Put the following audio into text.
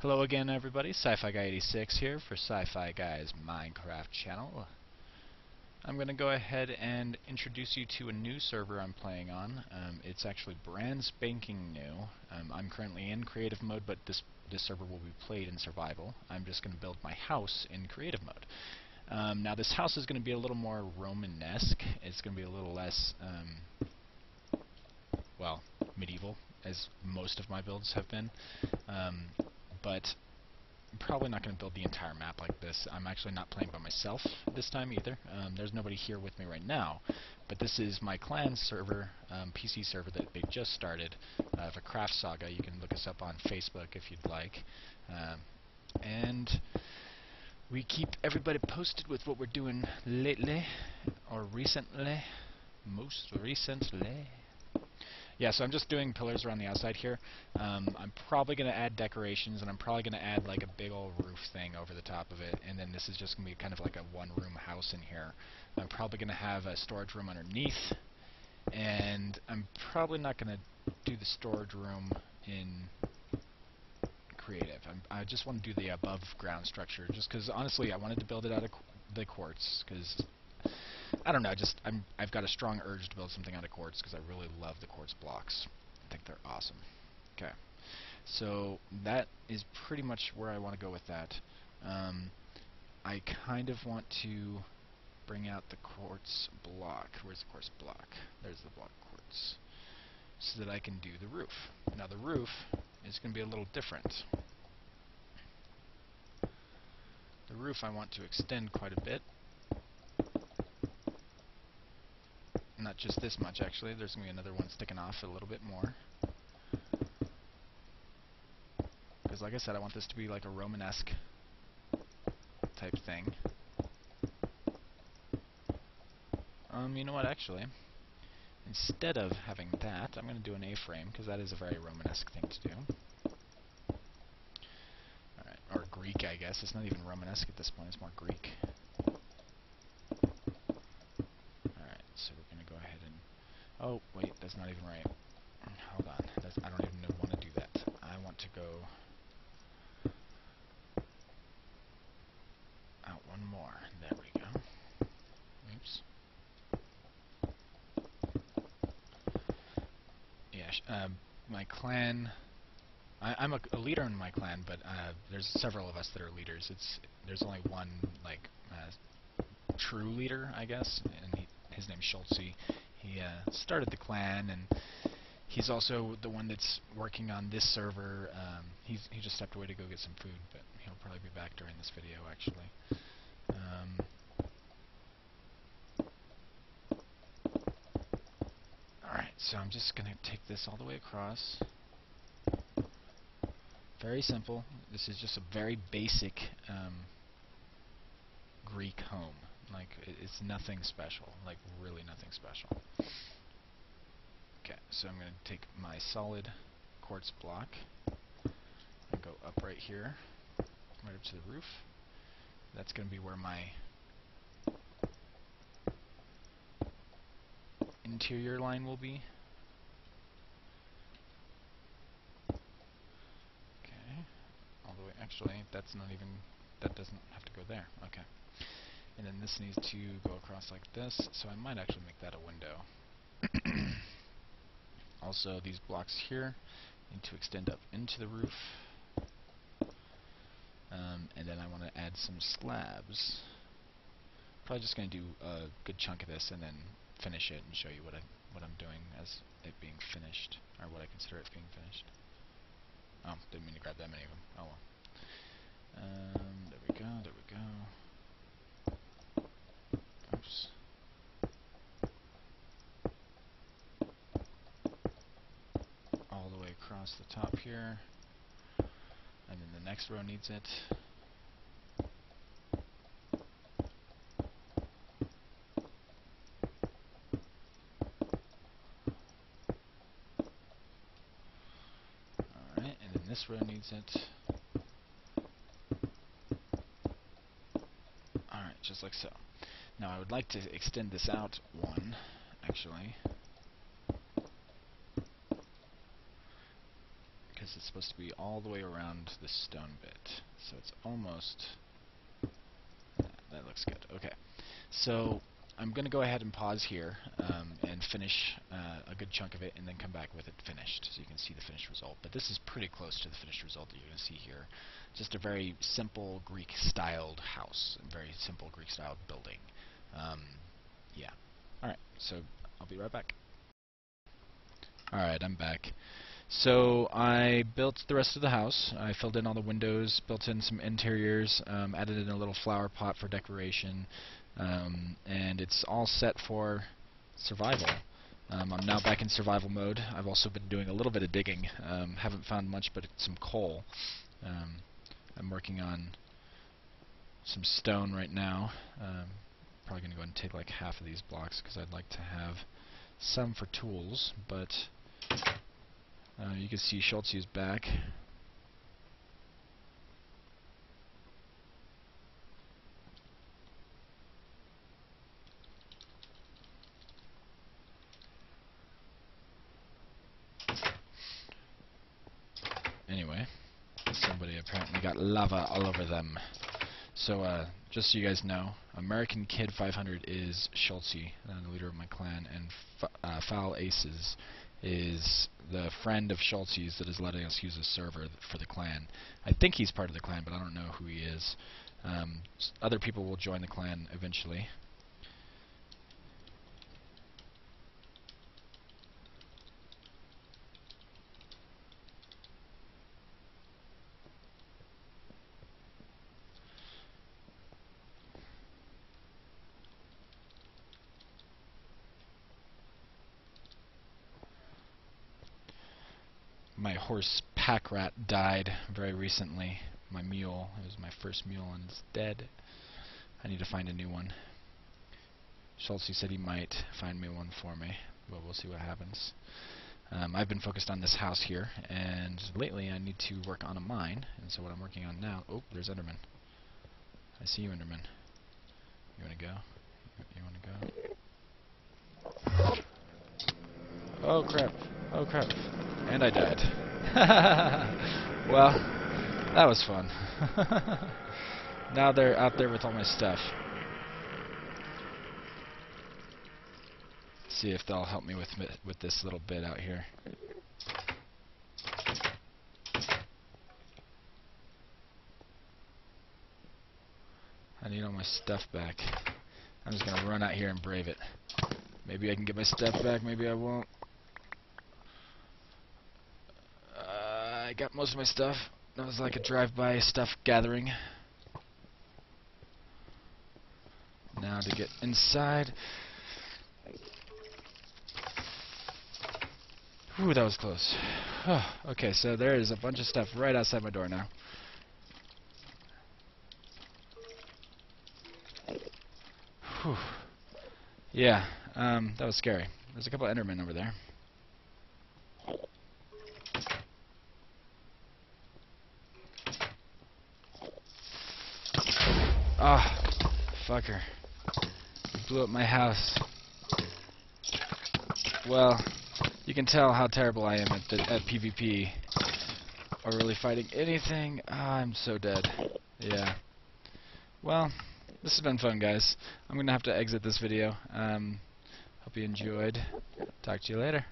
Hello again, everybody. SciFiGuy86 here for SciFiGuy's Minecraft channel. I'm going to go ahead and introduce you to a new server I'm playing on. It's actually brand spanking new. I'm currently in creative mode, but this server will be played in survival. I'm just going to build my house in creative mode. Now this house is going to be a little more Romanesque. It's going to be a little less, well, medieval, as most of my builds have been. But I'm probably not going to build the entire map like this. I'm actually not playing by myself this time either. There's nobody here with me right now. But this is my clan server, PC server that they just started for Craft Saga. You can look us up on Facebook if you'd like. And we keep everybody posted with what we're doing lately, or recently, most recently. Yeah, so I'm just doing pillars around the outside here. I'm probably going to add decorations, and I'm probably going to add like a big old roof thing over the top of it, and then this is just going to be kind of like a one-room house in here. I'm probably going to have a storage room underneath, and I'm probably not going to do the storage room in creative. I just want to do the above-ground structure, just because, honestly, I wanted to build it out of the quartz, because I don't know, just I've got a strong urge to build something out of quartz because I really love the quartz blocks. I think they're awesome. Okay, so that is pretty much where I want to go with that. I kind of want to bring out the quartz block. Where's the quartz block? There's the block quartz. So that I can do the roof. Now the roof is going to be a little different. The roof I want to extend quite a bit. Not just this much, actually. There's going to be another one sticking off a little bit more. Because, like I said, I want this to be like a Romanesque type thing. You know what, actually? Instead of having that, I'm going to do an A-frame, because that is a very Romanesque thing to do. Alright, or Greek, I guess. It's not even Romanesque at this point. It's more Greek. Oh, wait, that's not even right. Hold on. I don't even want to do that. I want to go out one more. There we go. Oops. Yeah, my clan... I'm a leader in my clan, but there's several of us that are leaders. There's only one, like, true leader, I guess, and his name's Schulze. He started the clan, and he's also the one that's working on this server. He just stepped away to go get some food, but he'll probably be back during this video, actually. Alright, so I'm just going to take this all the way across. Very simple. This is just a very basic Greek home. Like, it's nothing special. Like, really nothing special. Okay, so I'm going to take my solid quartz block and go up right here, right up to the roof. That's going to be where my interior line will be. Okay, all the way, actually, that's not even, that doesn't have to go there. Okay. And then this needs to go across like this, so I might actually make that a window. Also, these blocks here need to extend up into the roof. And then I want to add some slabs. Probably just going to do a good chunk of this and then finish it and show you what I'm doing as it being finished, or what I consider it being finished. Oh, didn't mean to grab that many of them. Oh well. There we go, there we go. Oops. All the way across the top here, and then the next row needs it. Alright, and then this row needs it. Alright, just like so. Now I would like to extend this out one, actually. because it's supposed to be all the way around this stone bit. So it's almost... that looks good. Okay. So I'm going to go ahead and pause here and finish a good chunk of it and then come back with it finished so you can see the finished result. But this is pretty close to the finished result that you're going to see here. Just a very simple Greek-styled house, a very simple Greek-styled building. Yeah. Alright, so I'll be right back. Alright, I'm back. So I built the rest of the house. I filled in all the windows, built in some interiors, added in a little flower pot for decoration, and it's all set for survival. I'm now back in survival mode. I've also been doing a little bit of digging. Haven't found much but some coal. I'm working on some stone right now. Probably going to go ahead and take like half of these blocks because I'd like to have some for tools, but you can see Schulze is back. Anyway, somebody apparently got lava all over them. So just so you guys know, American Kid 500 is Schulze, the leader of my clan, and Foul Aces is the friend of Schulze's that is letting us use a server for the clan. I think he's part of the clan, but I don't know who he is. Other people will join the clan eventually. My horse, Pack Rat, died very recently. My mule. It was my first mule and it's dead. I need to find a new one. Schulze said he might find me one for me, but we'll see what happens. I've been focused on this house here, and lately I need to work on a mine, and so what I'm working on now... Oh, there's Enderman. I see you, Enderman. You wanna go? You wanna go? Oh, crap. Oh, crap. And I died. Well, that was fun. Now they're out there with all my stuff. See if they'll help me with this little bit out here. I need all my stuff back. I'm just gonna run out here and brave it. Maybe I can get my stuff back, maybe I won't. I got most of my stuff. That was like a drive-by stuff gathering. Now to get inside. Whew, that was close. Okay, so there is a bunch of stuff right outside my door now. Whew. Yeah, that was scary. There's a couple of Endermen over there. Ah, oh, fucker. You blew up my house. Well, you can tell how terrible I am at PvP. Or really fighting anything. Oh, I'm so dead. Yeah. Well, this has been fun, guys. I'm going to have to exit this video. Hope you enjoyed. Talk to you later.